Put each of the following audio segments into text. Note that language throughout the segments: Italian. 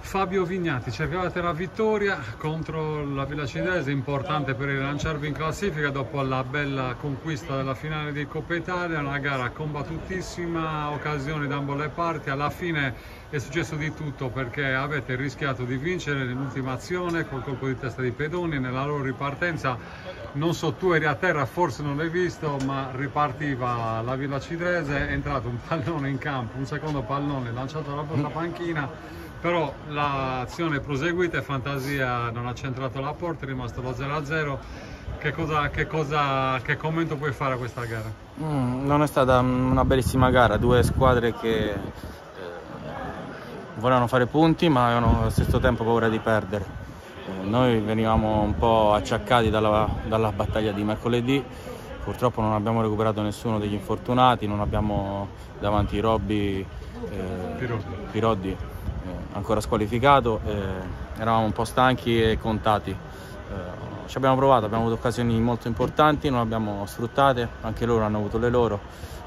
Fabio Vignati, cercavate la vittoria contro la Villa Cidrese, importante per rilanciarvi in classifica dopo la bella conquista della finale di Coppa Italia, una gara combattutissima, occasioni da ambo le parti, alla fine è successo di tutto perché avete rischiato di vincere nell'ultima azione col colpo di testa di Pedoni nella loro ripartenza. Non so, tu eri a terra, forse non l'hai visto, ma ripartiva la Villa Cidrese, è entrato un pallone in campo, un secondo pallone lanciato dalla vostra panchina, però l'azione è proseguita e Fantasia non ha centrato la porta, è rimasto lo 0-0. Che commento puoi fare a questa gara? Non è stata una bellissima gara, due squadre che volevano fare punti ma avevano allo stesso tempo paura di perdere. Noi venivamo un po' acciaccati dalla battaglia di mercoledì, purtroppo non abbiamo recuperato nessuno degli infortunati, non abbiamo davanti Piroddi. Ancora squalificato, eravamo un po' stanchi e contati, ci abbiamo provato, abbiamo avuto occasioni molto importanti, non abbiamo sfruttate, anche loro hanno avuto le loro,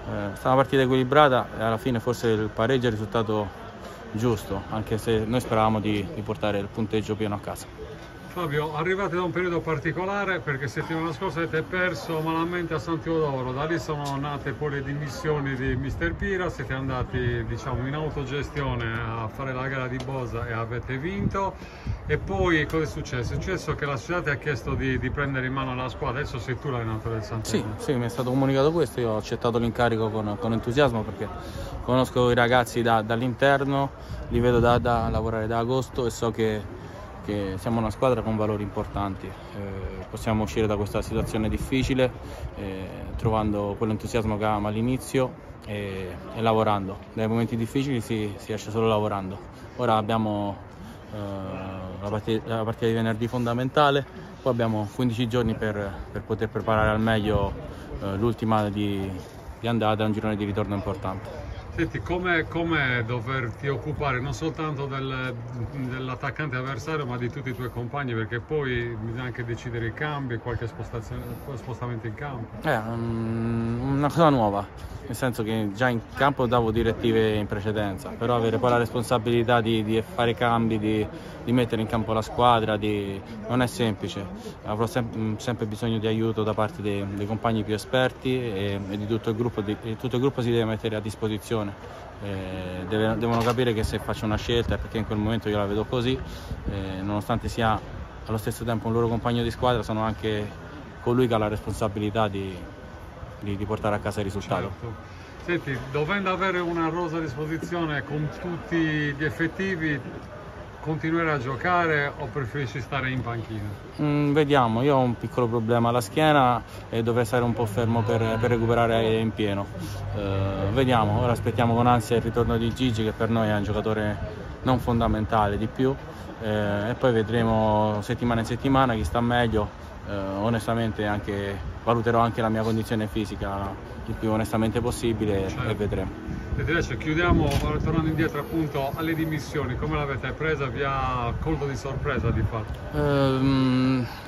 è stata una partita equilibrata e alla fine forse il pareggio è risultato giusto, anche se noi speravamo di portare il punteggio pieno a casa. Fabio, arrivate da un periodo particolare perché settimana scorsa avete perso malamente a Sant'Elena, da lì sono nate poi le dimissioni di mister Pira, siete andati diciamo in autogestione a fare la gara di Bosa e avete vinto. E poi cosa è successo? È successo che la società ti ha chiesto di prendere in mano la squadra, adesso sei tu l'allenatore del Sant'Elena. Sì, mi è stato comunicato questo, io ho accettato l'incarico con entusiasmo perché conosco i ragazzi dall'interno, li vedo da lavorare da agosto e so che siamo una squadra con valori importanti, possiamo uscire da questa situazione difficile trovando quell'entusiasmo che avevamo all'inizio e lavorando. Dai momenti difficili si esce solo lavorando. Ora abbiamo la partita di venerdì fondamentale, poi abbiamo 15 giorni per poter preparare al meglio l'ultima di andata, un girone di ritorno importante. Senti, com'è doverti occupare non soltanto dell'attaccante avversario ma di tutti i tuoi compagni, perché poi bisogna anche decidere i cambi, qualche spostamento in campo? È una cosa nuova, nel senso che già in campo davo direttive in precedenza, però avere poi la responsabilità di fare cambi, di mettere in campo la squadra, non è semplice, avrò sempre bisogno di aiuto da parte dei compagni più esperti e di tutto il gruppo, tutto il gruppo si deve mettere a disposizione. Devono capire che se faccio una scelta è perché in quel momento io la vedo così, nonostante sia allo stesso tempo un loro compagno di squadra, sono anche colui che ha la responsabilità di portare a casa il risultato. Certo. Senti, dovendo avere una rosa a disposizione con tutti gli effettivi, continuerai a giocare o preferisci stare in panchina? Vediamo, io ho un piccolo problema alla schiena e dovrei stare un po' fermo per recuperare in pieno. Vediamo, ora aspettiamo con ansia il ritorno di Gigi, che per noi è un giocatore non fondamentale di più, e poi vedremo settimana in settimana chi sta meglio. Onestamente valuterò anche la mia condizione fisica il più onestamente possibile, certo. E vedremo. E adesso chiudiamo tornando indietro appunto alle dimissioni, come l'avete presa? Vi ha colto di sorpresa di fatto?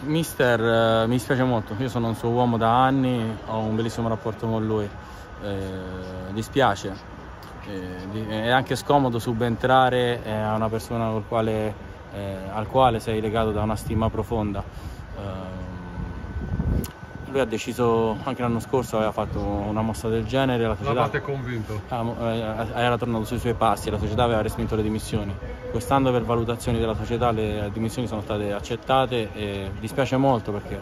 Mister, mi dispiace molto, io sono un suo uomo da anni, ho un bellissimo rapporto con lui, dispiace, è anche scomodo subentrare a una persona al quale sei legato da una stima profonda. Lui ha deciso, anche l'anno scorso aveva fatto una mossa del genere, la società l'avete convinto? Era tornato sui suoi passi, la società aveva respinto le dimissioni, quest'anno per valutazioni della società le dimissioni sono state accettate e dispiace molto perché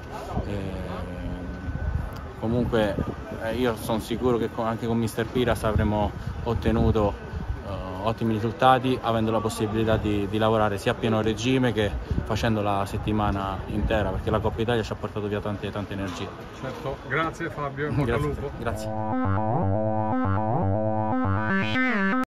comunque io sono sicuro che anche con mister Piras avremmo ottenuto ottimi risultati avendo la possibilità di lavorare sia a pieno regime che facendo la settimana intera, perché la Coppa Italia ci ha portato via tante energie. Certo, grazie Fabio, grazie. Grazie.